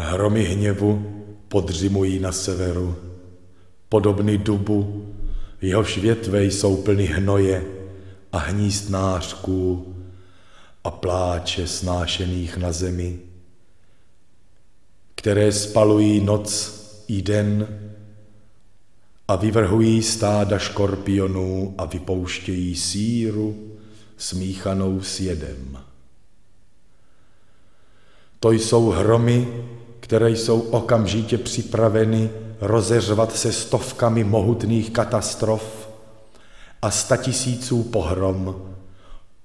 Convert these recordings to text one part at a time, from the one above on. Hromy hněvu podřimují na severu, podobný dubu, jehož větve jsou plny hnoje a hnízd nářků a pláče snášených na zemi, které spalují noc i den a vyvrhují stáda škorpionů a vypouštějí síru smíchanou s jedem. To jsou hromy, které jsou okamžitě připraveny rozeřvat se stovkami mohutných katastrof a statisíců pohrom,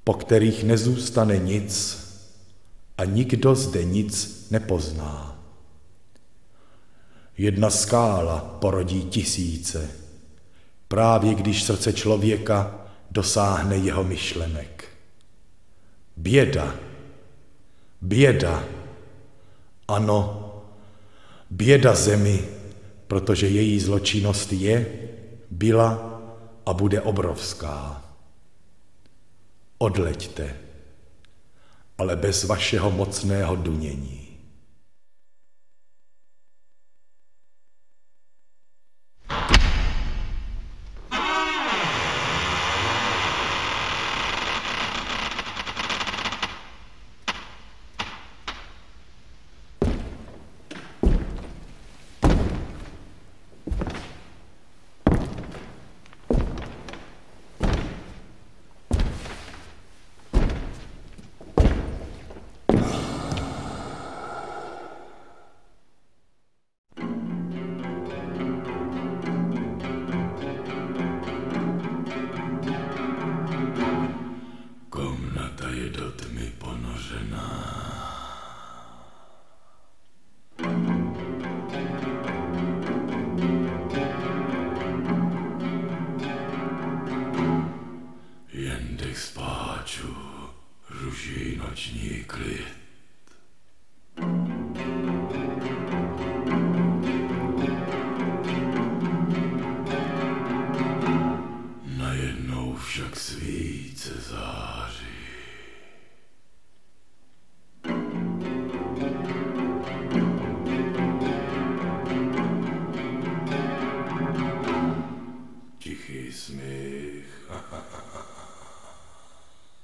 po kterých nezůstane nic a nikdo zde nic nepozná. Jedna skála porodí tisíce, právě když srdce člověka dosáhne jeho myšlenek. Běda, běda, ano, běda zemi, protože její zločinnost je, byla a bude obrovská. Odleďte, ale bez vašeho mocného dunění.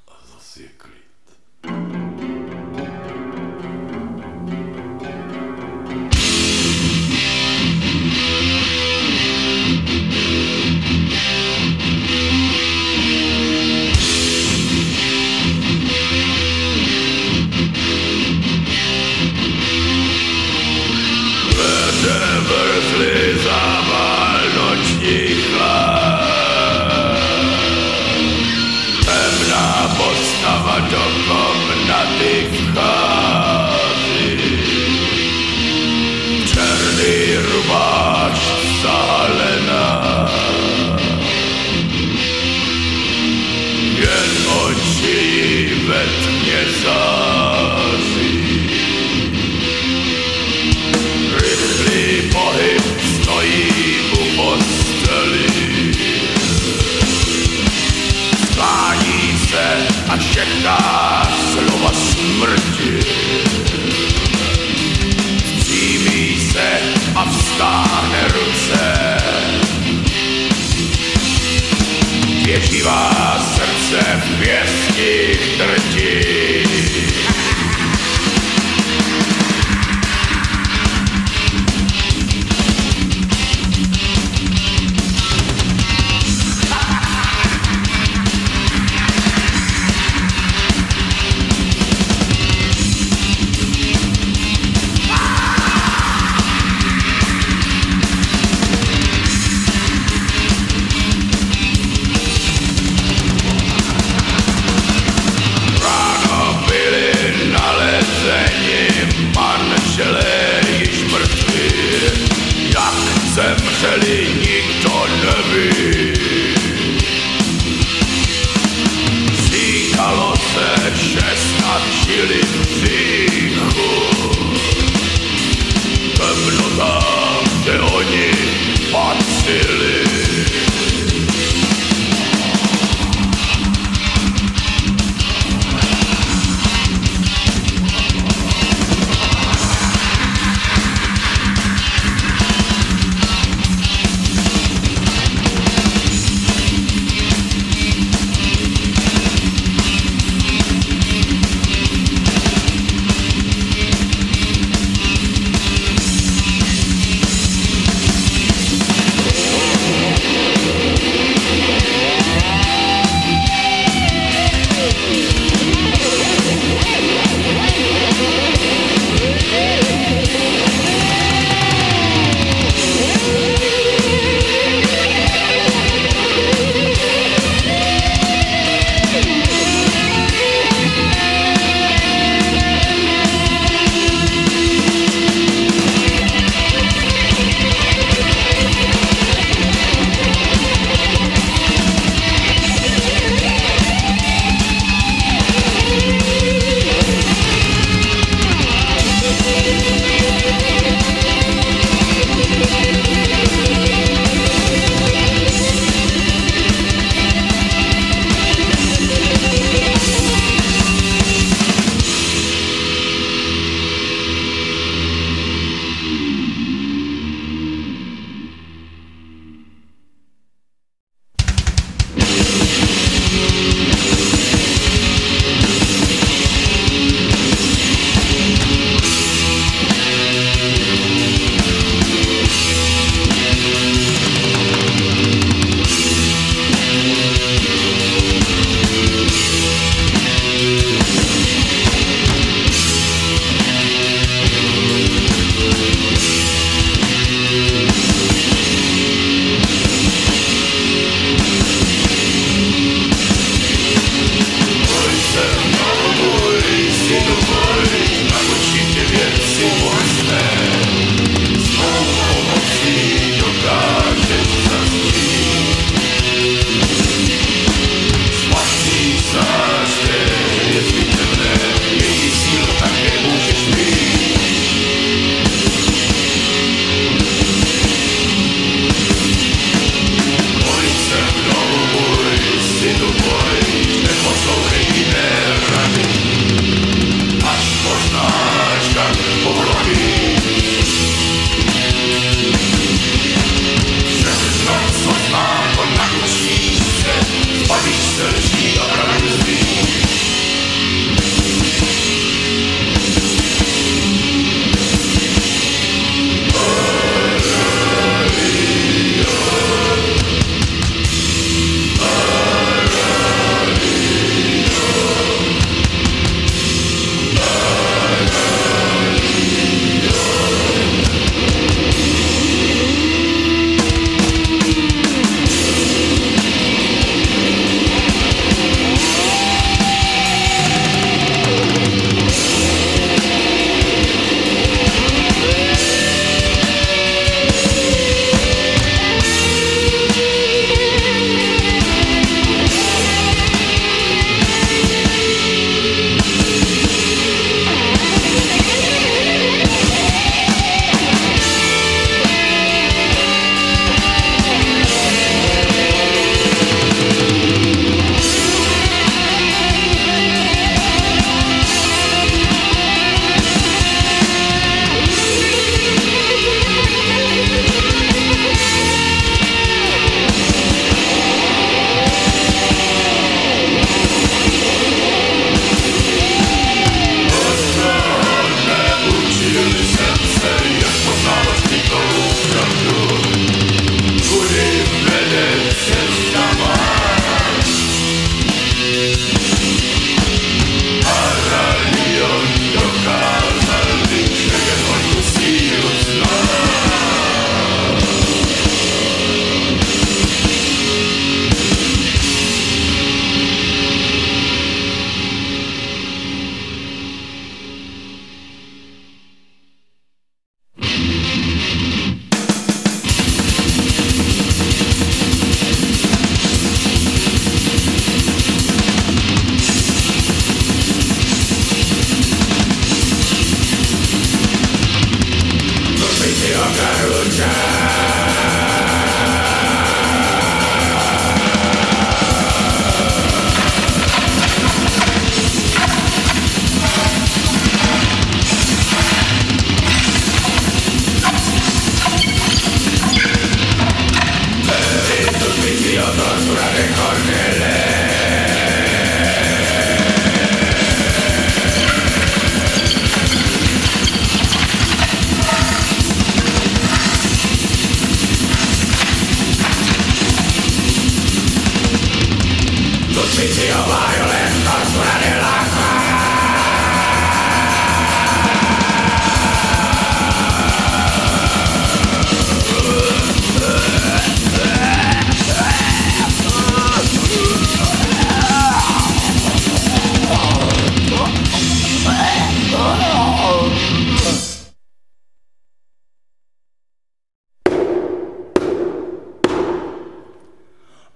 A zase je klid.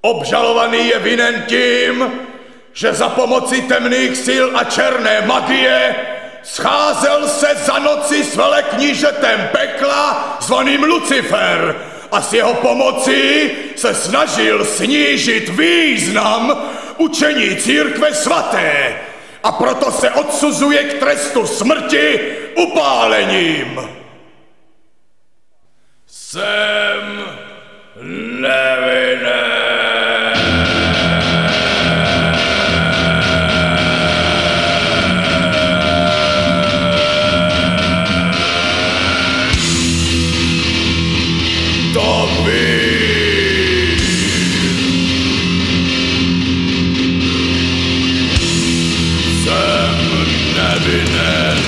Obžalovaný je vinen tím, že za pomoci temných sil a černé magie scházel se za noci s veleknížetem pekla zvaným Lucifer a s jeho pomocí se snažil snížit význam učení církve svaté, a proto se odsuzuje k trestu smrti upálením. Jsem nevinen. To ví. Jsem nevinen.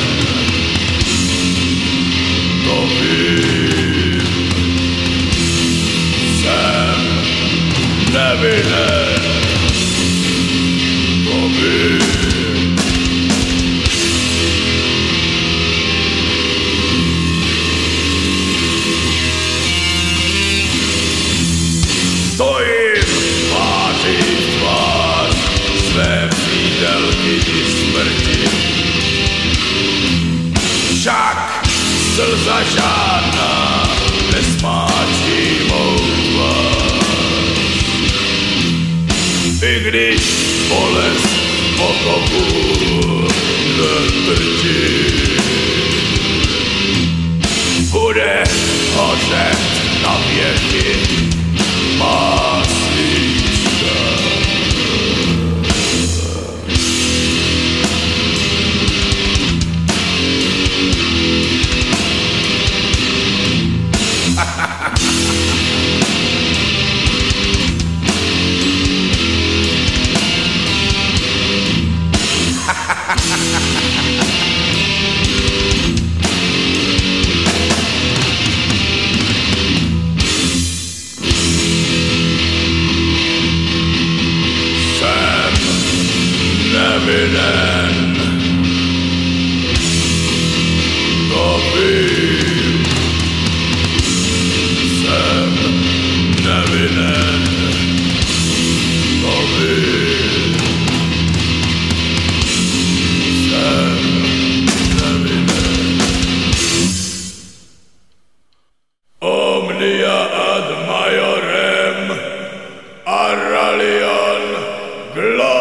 To ví. Nevinen, to vím. Stojím tváří v tvář své přítelky i smrti. Však slza žádná nesmáčí mou tvář. I když bolest okopu netrčí, bude hořet na věky má svíčka. Nevinen, to vím, jsem nevinen, to vím, jsem nevinen. Omnia ad majorem, Aralion gloria.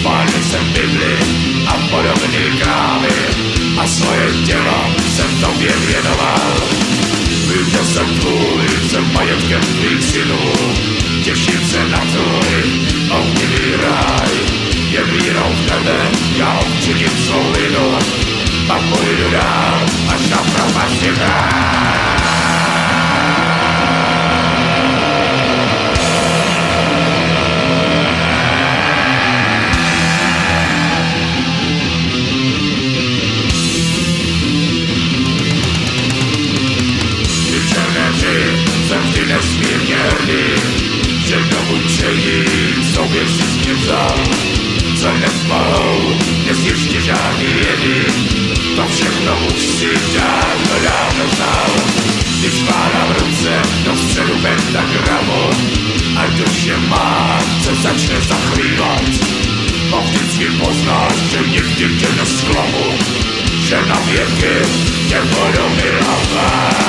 Spálil jsem Bibli a podobné krávy a svoje tělo jsem tobě věnoval. Viděl jsem tvůj, jsem majetkem tvých synů. Těším se na tvůj ohnivý ráj. Je vírou v tebe, já občiním svou vinu. Pak půjdu dál, až na propasti ráj. Nesmírně hrdý, že domů přejí, sobě si s tím vzal. Co nesmalou, nesjíště žádný jedy, to všechno už si dávno, dávno znal. Když má na ruce do středu pentagramu a duše má, co začne zachlívat. A vždycky poznáš, že nikdy tě nesklamu, že na věky tě budou milovat.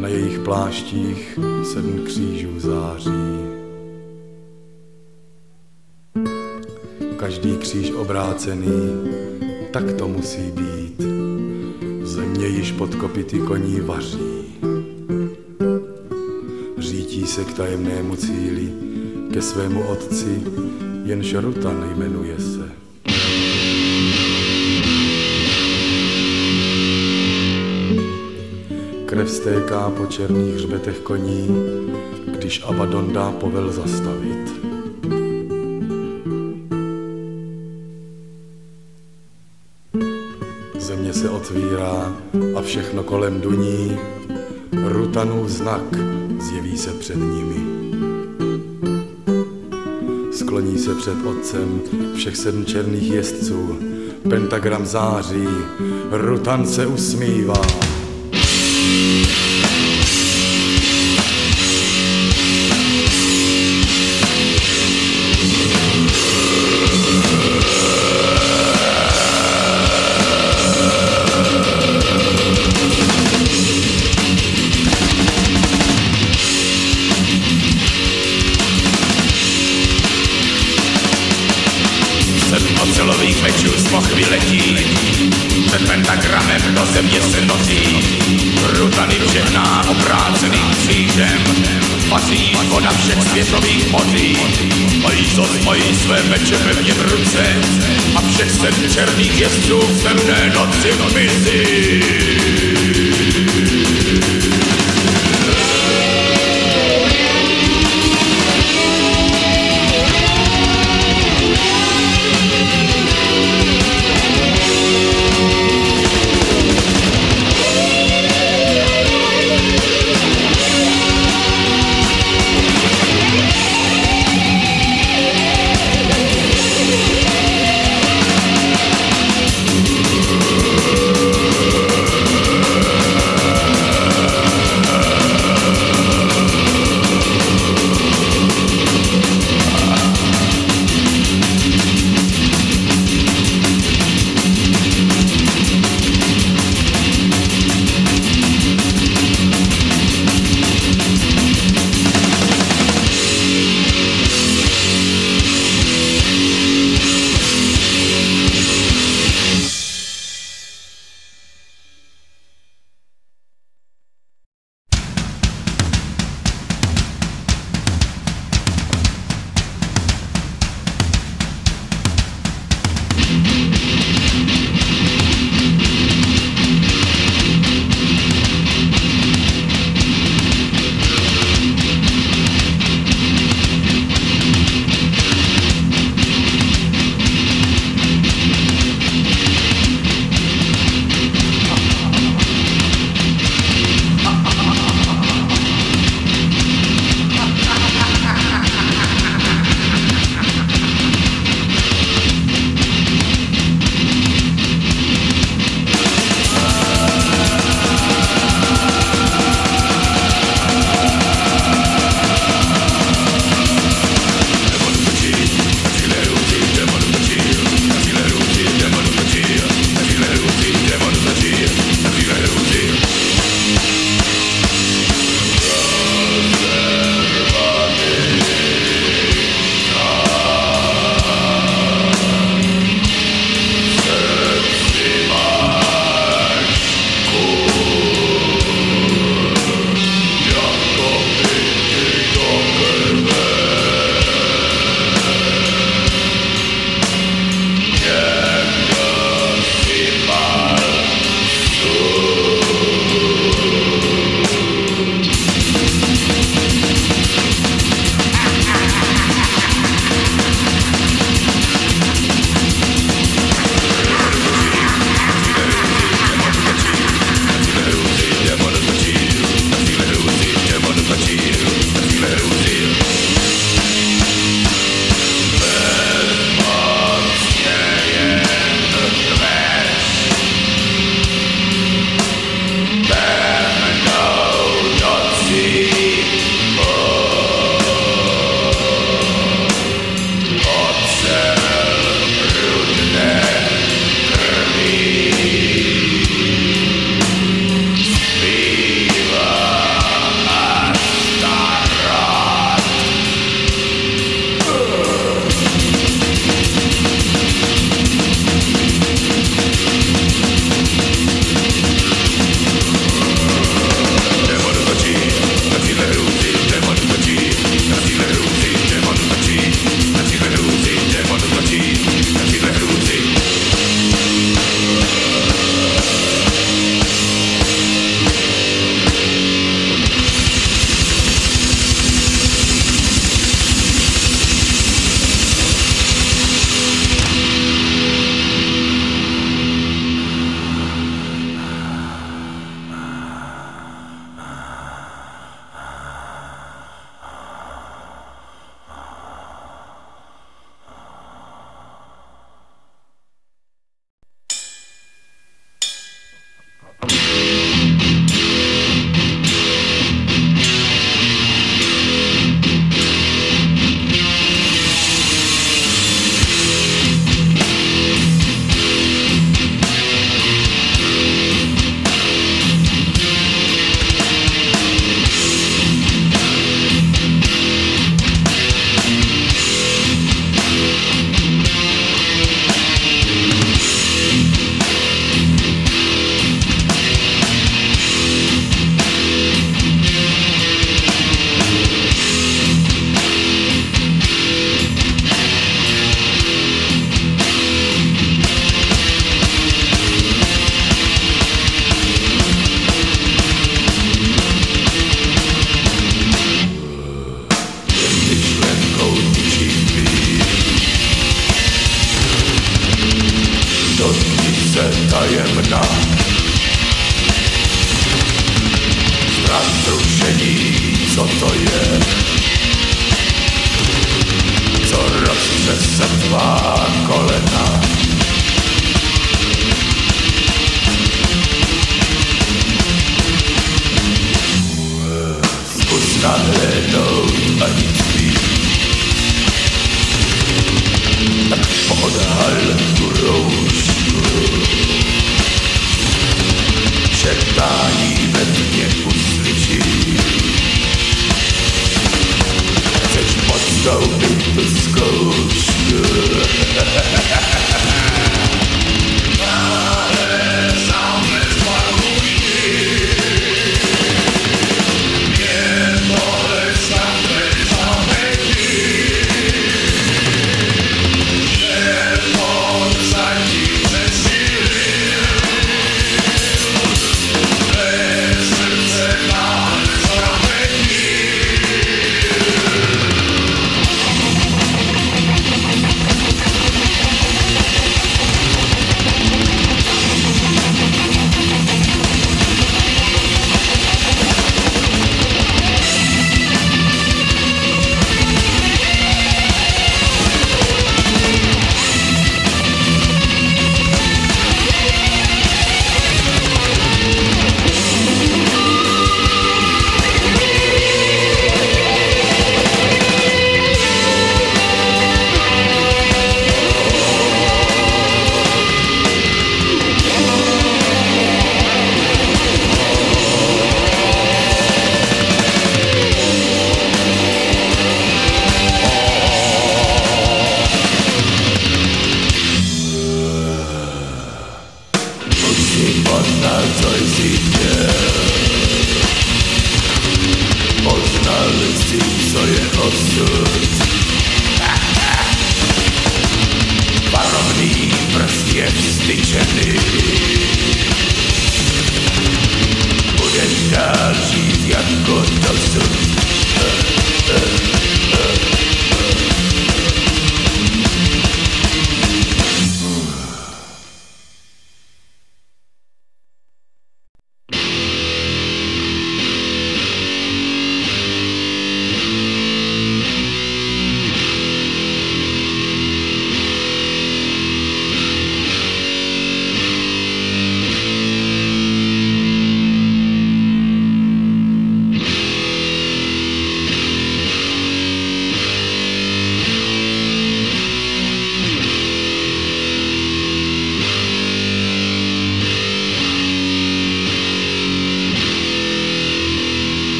na jejich pláštích 7 křížů září. Každý kříž obrácený, tak to musí být, země již pod kopyty koní vaří. Řítí se k tajemnému cíli, ke svému otci, jenž Rutan jmenuje se. Krev stéká po černých hřbetech koní, když Abaddon dá povel zastavit. Země se otvírá a všechno kolem duní, Rutanův znak zjeví se před nimi. Skloní se před otcem všech 7 černých jezdců, pentagram září, Rutan se usmívá. Ocelových mečů z pochvy letí, před pentagramem do země se notí. Rutany všechná obrácených křížem, patří voda všech světových moří. Mají zos, mají své meče pevně v ruce, a všech 7 černých jezdců v temné noci v misi. do se tajemná. Zrušení, co to je? Co roste se tvá kolena? Zkus nahlédnout a nic víc. Tak odhal tu roušku. Šeptání ve mně uslyšíš. Chceš podstoupit tu zkoušku?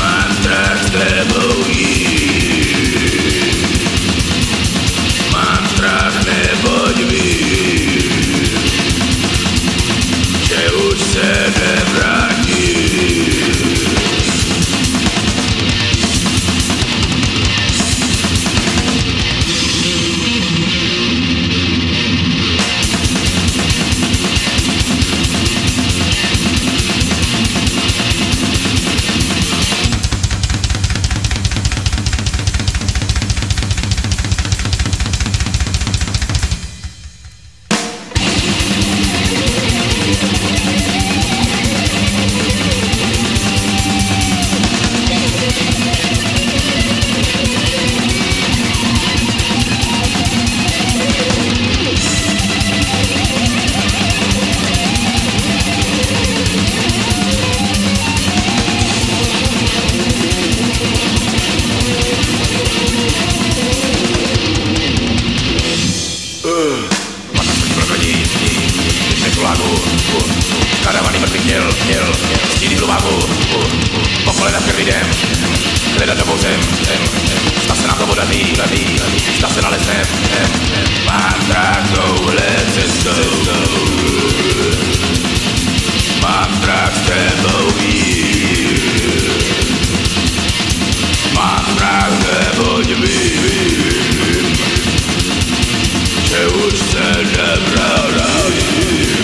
Mám strach, neboť vím, Karavany mrtvých měl stílit hlubáku, po kolena k lidem, hledat novou zem, zda se nám to podaří, zda se nalezem, mám takovouhle cestou, mám strach s tebou jít, mám strach, neboť vím, že už se nevrátím.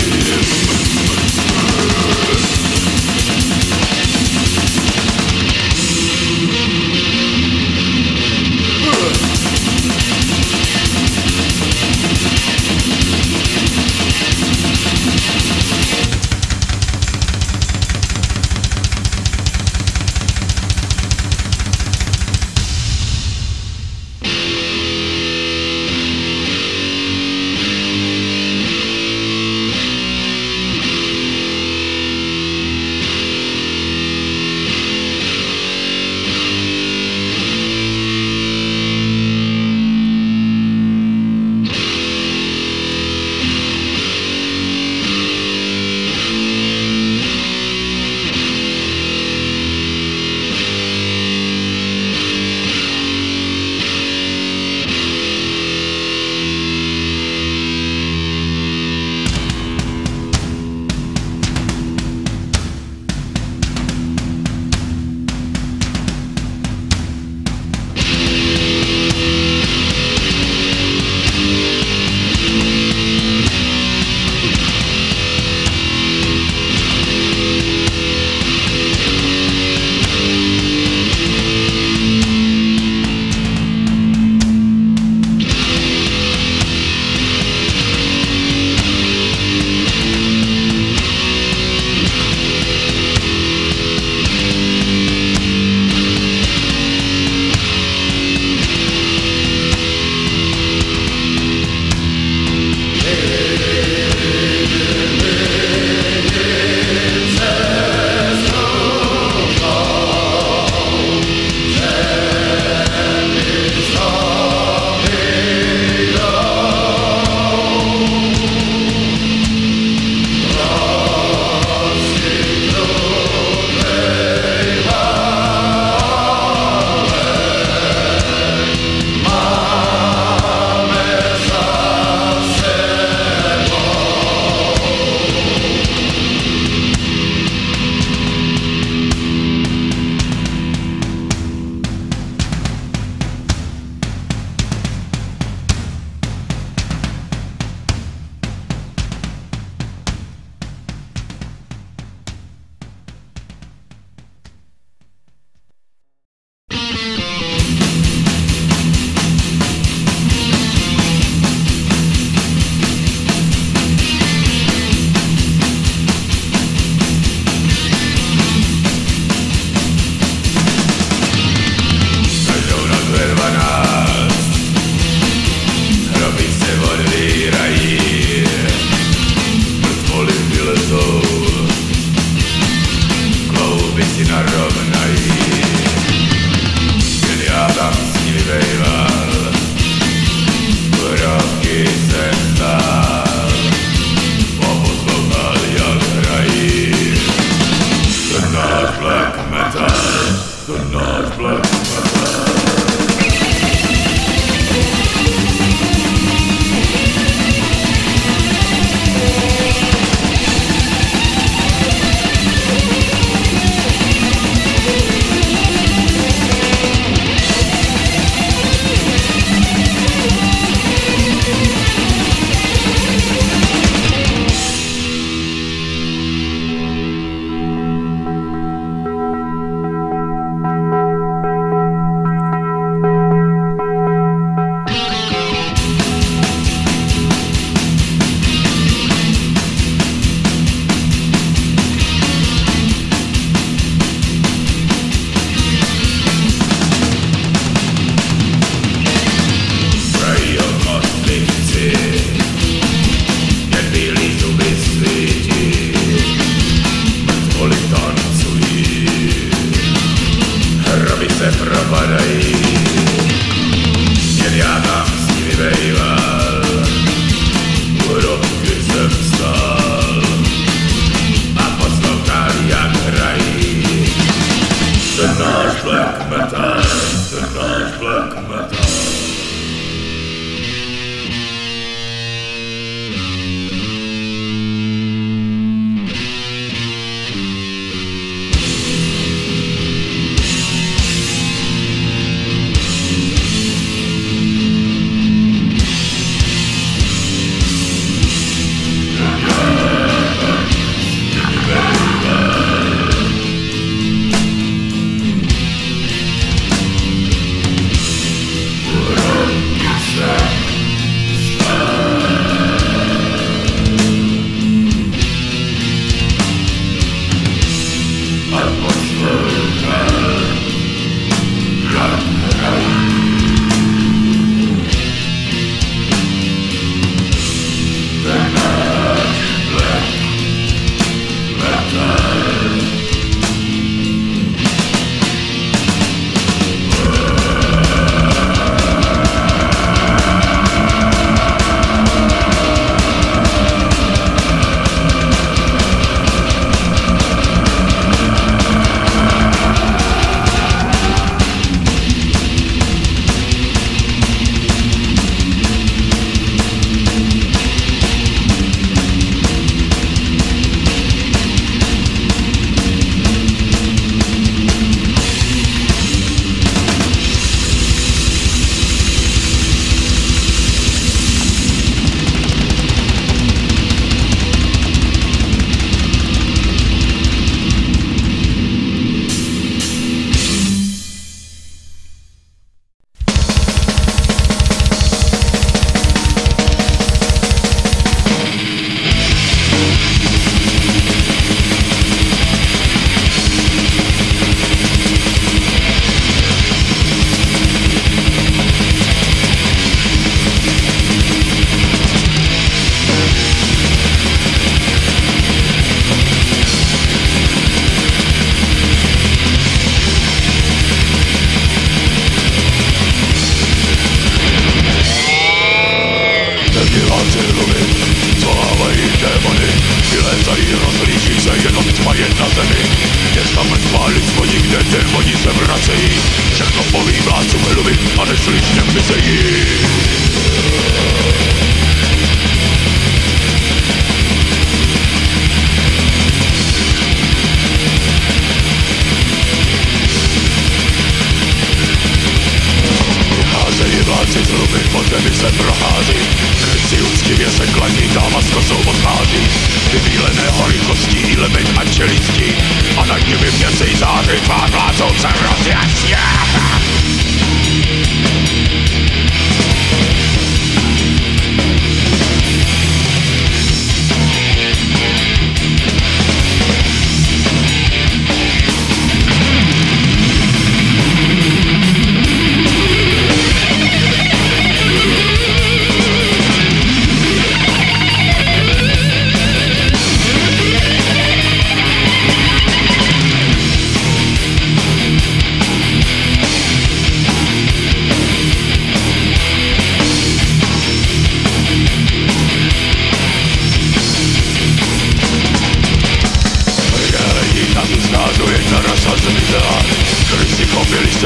podlazu se rozjetě.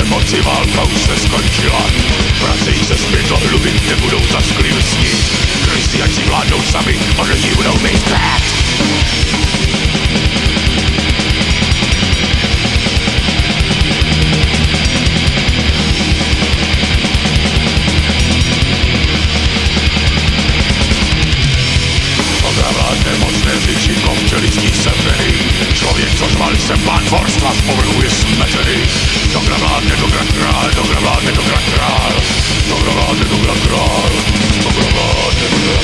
Moci válka už se skončila, vracejí se zpět do hlubin, kde budou zasklí lstí. Krysy, ať si vládnou sami, od lidí budou mít pět. Odravládne mocné řečidlo v čelistí sevřený. Člověk, co zvali sem pán Forstva, z povrchu je smetený. Dobra vládne, dobra král, dobra vládne, dobra král. Dobra vládne, dobra král, dobra vládne, dobra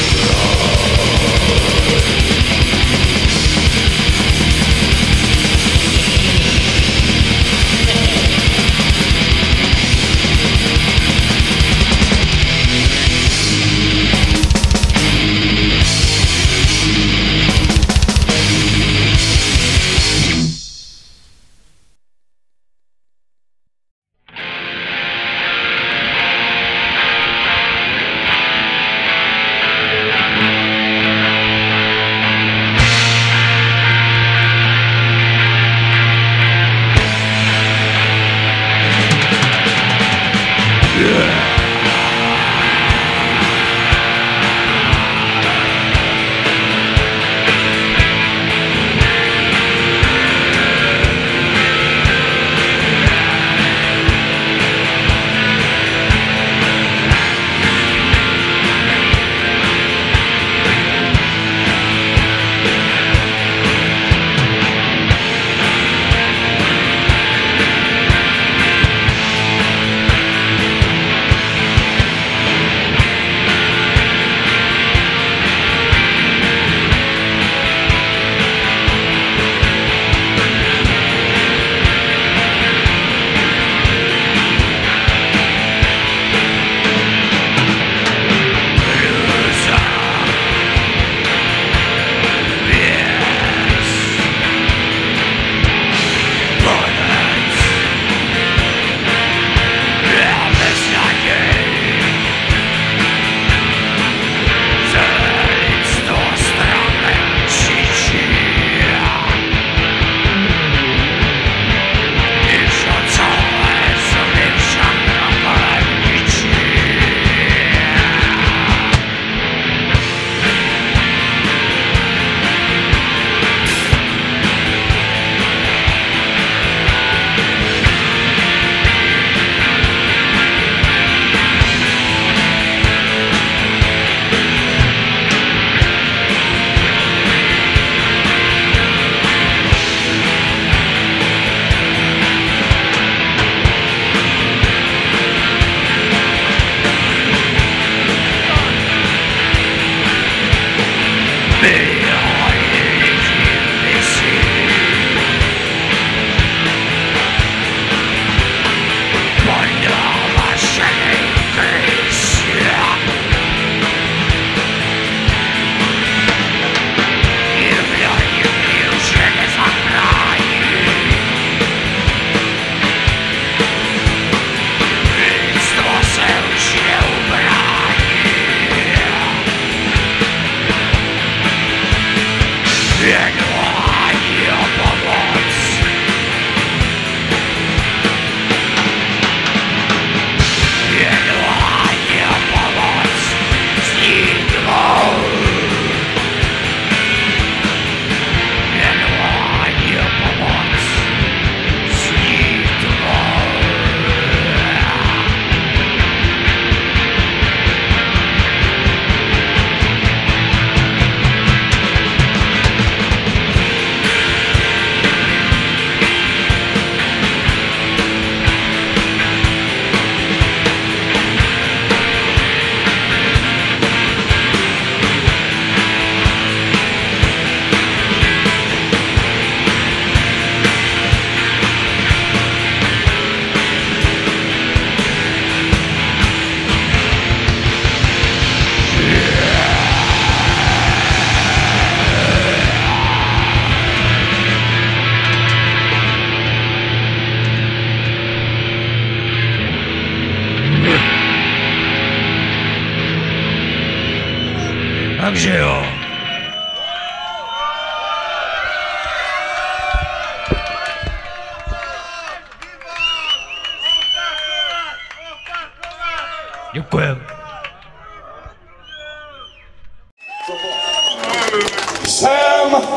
Takže jo. Děkujem. Jsem...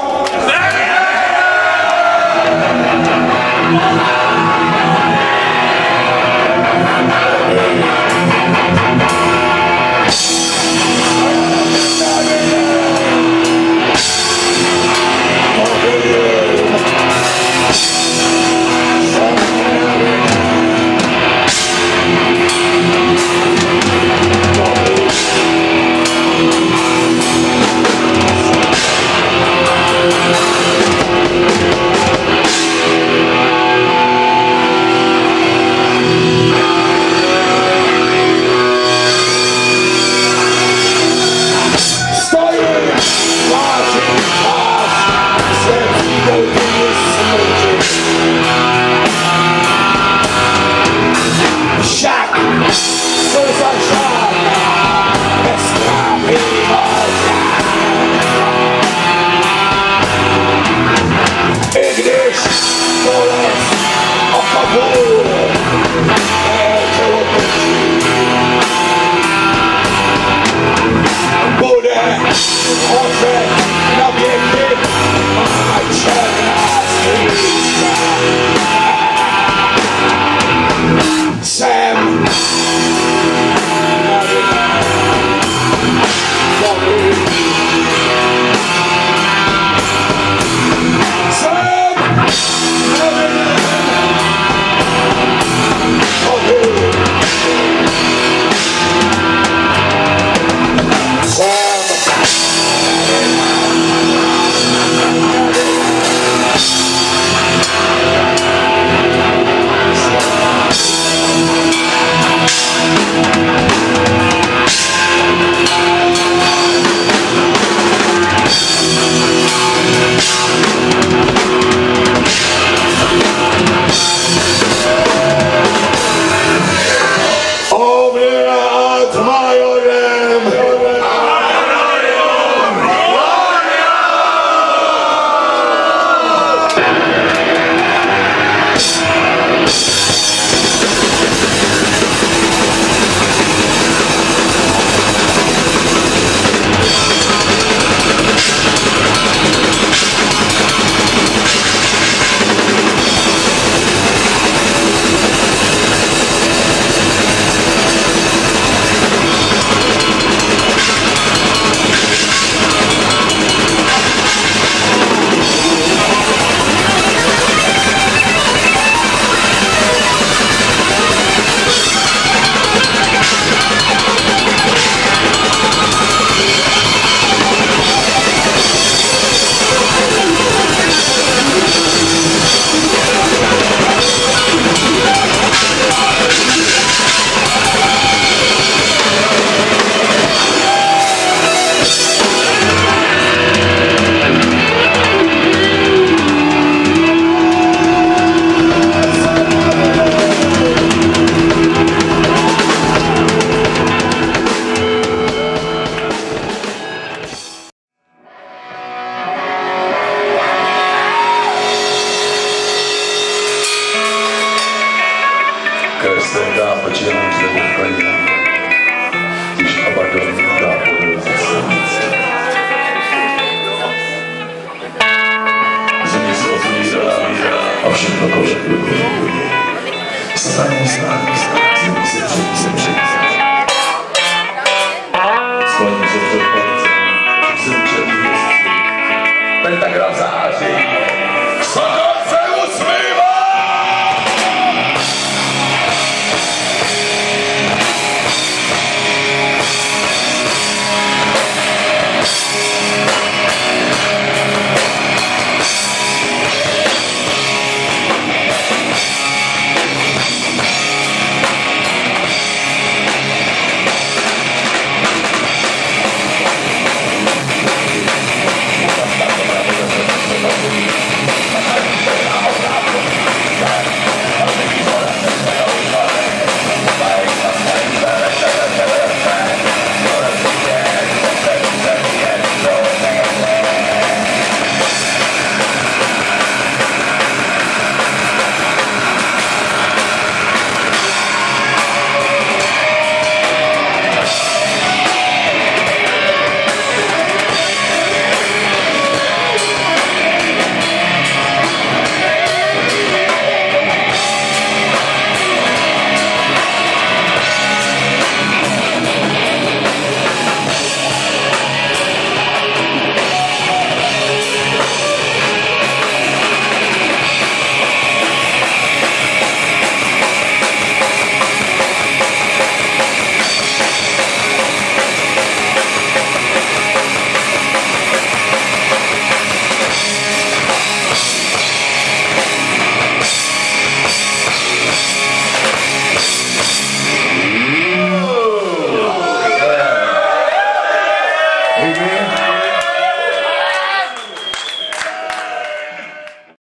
Pentagram září.